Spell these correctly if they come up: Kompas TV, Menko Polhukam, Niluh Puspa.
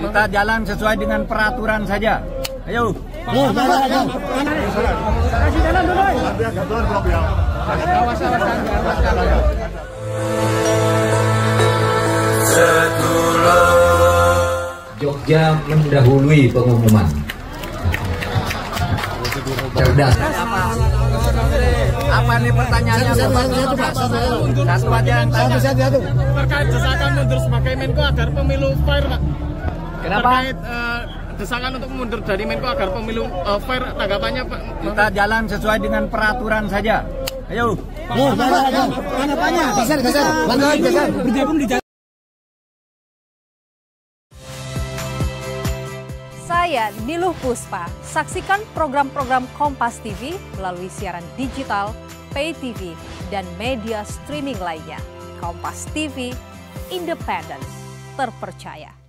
Kita jalan sesuai dengan peraturan saja. Ayo. Kasih jalan dulu. Jogja mendahului pengumuman. Cerdas. Apa nih pertanyaannya? Satu aja. Terkait desakan mundur sebagai Menko agar pemilu fair, Pak. Kenapa? Terkait desakan untuk mundur dari Menko agar pemilu fair, tanggapannya Pak? Kita jalan sesuai dengan peraturan saja. Ayo. Saya Niluh Puspa. Saksikan program-program Kompas TV melalui siaran digital, pay TV, dan media streaming lainnya. Kompas TV, independen, terpercaya.